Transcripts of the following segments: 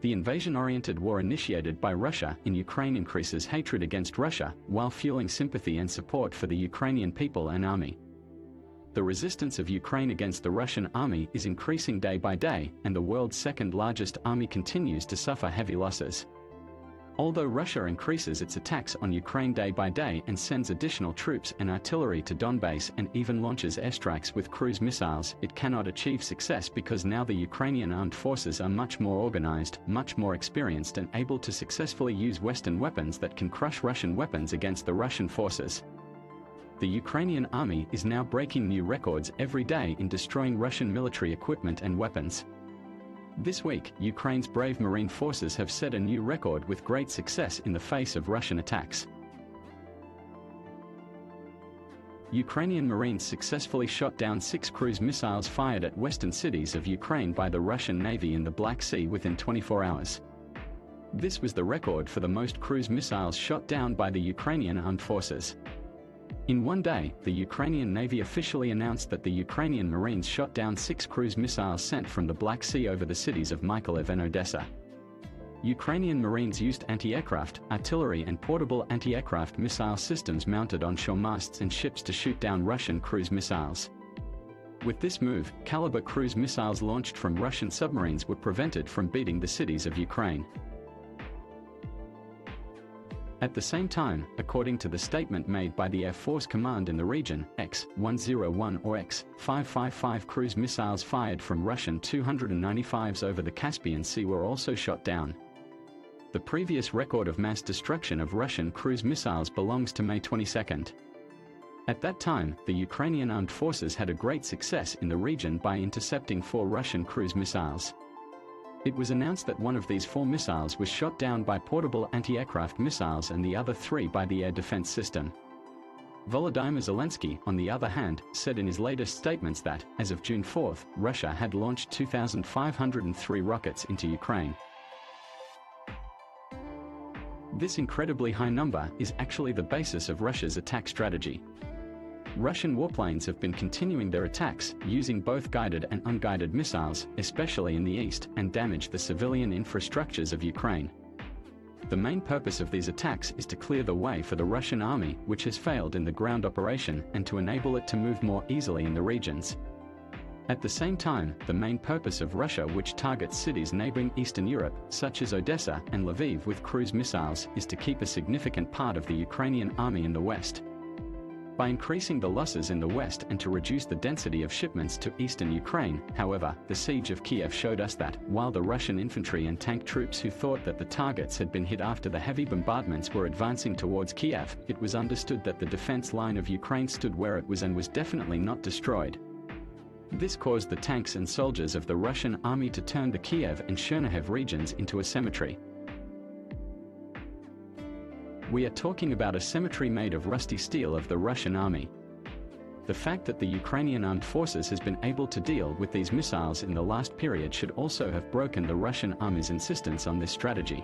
The invasion-oriented war initiated by Russia in Ukraine increases hatred against Russia, while fueling sympathy and support for the Ukrainian people and army. The resistance of Ukraine against the Russian army is increasing day by day, and the world's second-largest army continues to suffer heavy losses. Although Russia increases its attacks on Ukraine day by day and sends additional troops and artillery to Donbass and even launches airstrikes with cruise missiles, it cannot achieve success because now the Ukrainian armed forces are much more organized, much more experienced and able to successfully use Western weapons that can crush Russian weapons against the Russian forces. The Ukrainian army is now breaking new records every day in destroying Russian military equipment and weapons. This week, Ukraine's brave marine forces have set a new record with great success in the face of Russian attacks. Ukrainian Marines successfully shot down 6 cruise missiles fired at western cities of Ukraine by the Russian Navy in the Black Sea within 24 hours. This was the record for the most cruise missiles shot down by the Ukrainian armed forces. In one day, the Ukrainian Navy officially announced that the Ukrainian Marines shot down 6 cruise missiles sent from the Black Sea over the cities of Mykolaiv and Odessa. Ukrainian Marines used anti-aircraft, artillery and portable anti-aircraft missile systems mounted on shore masts and ships to shoot down Russian cruise missiles. With this move, caliber cruise missiles launched from Russian submarines were prevented from beating the cities of Ukraine. At the same time, according to the statement made by the Air Force Command in the region, X-101 or X-555 cruise missiles fired from Russian Tu-195s over the Caspian Sea were also shot down. The previous record of mass destruction of Russian cruise missiles belongs to May 22. At that time, the Ukrainian armed forces had a great success in the region by intercepting 4 Russian cruise missiles. It was announced that one of these 4 missiles was shot down by portable anti-aircraft missiles and the other 3 by the air defense system. Volodymyr Zelensky, on the other hand, said in his latest statements that, as of June 4, Russia had launched 2,503 rockets into Ukraine. This incredibly high number is actually the basis of Russia's attack strategy. Russian warplanes have been continuing their attacks, using both guided and unguided missiles, especially in the east, and damage the civilian infrastructures of Ukraine. The main purpose of these attacks is to clear the way for the Russian army, which has failed in the ground operation, and to enable it to move more easily in the regions. At the same time, the main purpose of Russia, which targets cities neighboring Eastern Europe, such as Odessa and Lviv with cruise missiles, is to keep a significant part of the Ukrainian army in the west. By increasing the losses in the west and to reduce the density of shipments to eastern Ukraine, however, the siege of Kiev showed us that, while the Russian infantry and tank troops who thought that the targets had been hit after the heavy bombardments were advancing towards Kiev, it was understood that the defense line of Ukraine stood where it was and was definitely not destroyed. This caused the tanks and soldiers of the Russian army to turn the Kiev and Chernihiv regions into a cemetery. We are talking about a cemetery made of rusty steel of the Russian army. The fact that the Ukrainian armed forces has been able to deal with these missiles in the last period should also have broken the Russian army's insistence on this strategy.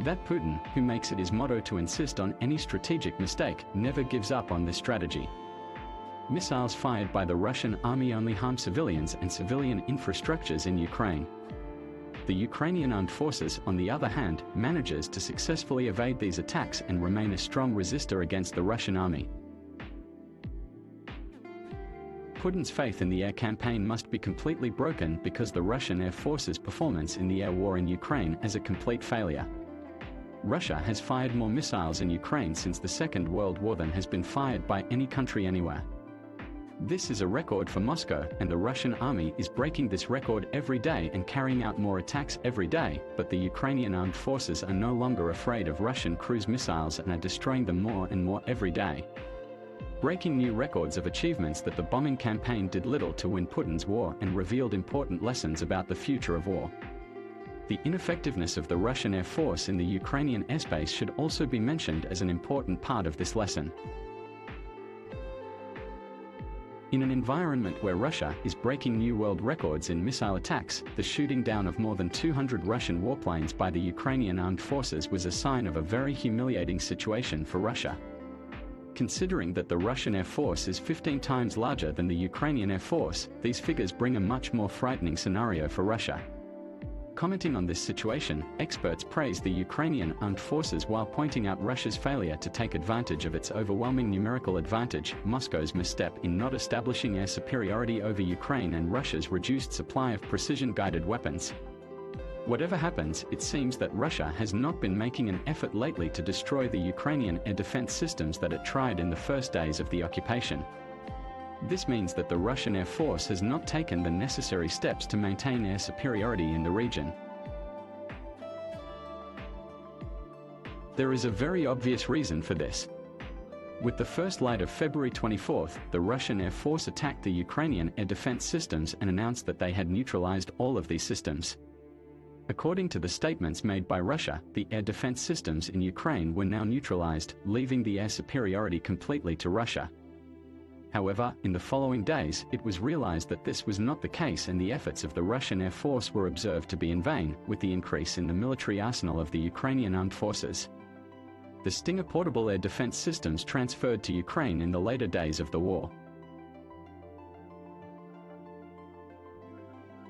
That Putin, who makes it his motto to insist on any strategic mistake, never gives up on this strategy. Missiles fired by the Russian army only harm civilians and civilian infrastructures in Ukraine. The Ukrainian armed forces, on the other hand, manages to successfully evade these attacks and remain a strong resistor against the Russian army. Putin's faith in the air campaign must be completely broken because the Russian Air Force's performance in the air war in Ukraine is a complete failure. Russia has fired more missiles in Ukraine since the Second World War than has been fired by any country anywhere. This is a record for Moscow, and the Russian army is breaking this record every day and carrying out more attacks every day, but the Ukrainian armed forces are no longer afraid of Russian cruise missiles and are destroying them more and more every day, breaking new records of achievements that the bombing campaign did little to win Putin's war and revealed important lessons about the future of war. The ineffectiveness of the Russian Air Force in the Ukrainian airspace should also be mentioned as an important part of this lesson. In an environment where Russia is breaking new world records in missile attacks, the shooting down of more than 200 Russian warplanes by the Ukrainian armed forces was a sign of a very humiliating situation for Russia. Considering that the Russian Air Force is 15 times larger than the Ukrainian Air Force, these figures bring a much more frightening scenario for Russia. Commenting on this situation, experts praised the Ukrainian armed forces while pointing out Russia's failure to take advantage of its overwhelming numerical advantage, Moscow's misstep in not establishing air superiority over Ukraine, and Russia's reduced supply of precision-guided weapons. Whatever happens, it seems that Russia has not been making an effort lately to destroy the Ukrainian air defense systems that it tried in the first days of the occupation. This means that the Russian Air Force has not taken the necessary steps to maintain air superiority in the region. There is a very obvious reason for this. With the first light of February 24th, the Russian Air Force attacked the Ukrainian air defense systems and announced that they had neutralized all of these systems. According to the statements made by Russia, the air defense systems in Ukraine were now neutralized, leaving the air superiority completely to Russia. However, in the following days, it was realized that this was not the case, and the efforts of the Russian Air Force were observed to be in vain, with the increase in the military arsenal of the Ukrainian armed forces. The Stinger portable air defense systems transferred to Ukraine in the later days of the war.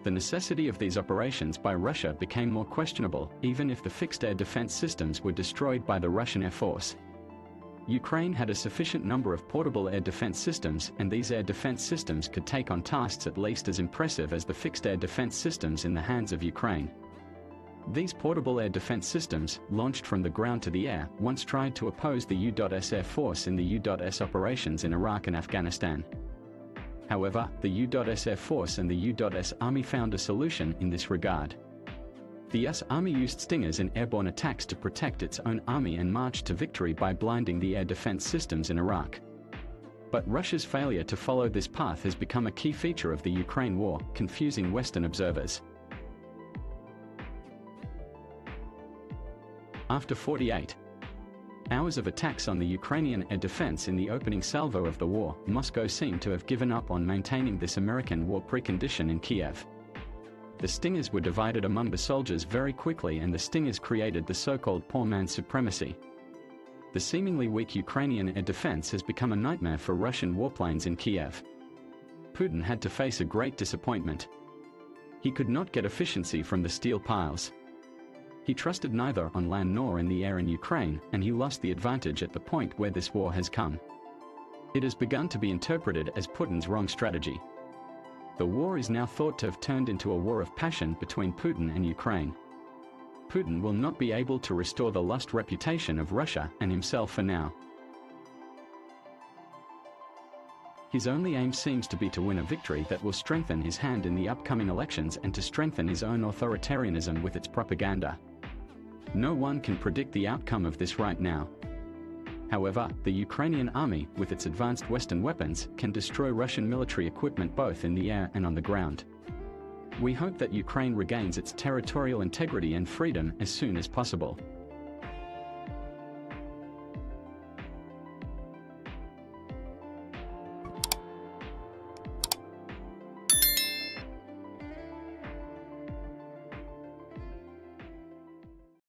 The necessity of these operations by Russia became more questionable, even if the fixed air defense systems were destroyed by the Russian Air Force. Ukraine had a sufficient number of portable air defense systems, and these air defense systems could take on tasks at least as impressive as the fixed air defense systems in the hands of Ukraine. These portable air defense systems, launched from the ground to the air, once tried to oppose the U.S. Air Force in the U.S. operations in Iraq and Afghanistan. However, the U.S. Air Force and the U.S. Army found a solution in this regard. The U.S. Army used Stingers in airborne attacks to protect its own army and marched to victory by blinding the air defense systems in Iraq. But Russia's failure to follow this path has become a key feature of the Ukraine war, confusing Western observers. After 48 hours of attacks on the Ukrainian air defense in the opening salvo of the war, Moscow seemed to have given up on maintaining this American war precondition in Kiev. The Stingers were divided among the soldiers very quickly, and the Stingers created the so-called poor man's supremacy. The seemingly weak Ukrainian air defense has become a nightmare for Russian warplanes in Kiev. Putin had to face a great disappointment. He could not get efficiency from the steel piles. He trusted neither on land nor in the air in Ukraine, and he lost the advantage at the point where this war has come. It has begun to be interpreted as Putin's wrong strategy. The war is now thought to have turned into a war of passion between Putin and Ukraine. Putin will not be able to restore the lost reputation of Russia and himself for now. His only aim seems to be to win a victory that will strengthen his hand in the upcoming elections and to strengthen his own authoritarianism with its propaganda. No one can predict the outcome of this right now. However, the Ukrainian army, with its advanced Western weapons, can destroy Russian military equipment both in the air and on the ground. We hope that Ukraine regains its territorial integrity and freedom as soon as possible.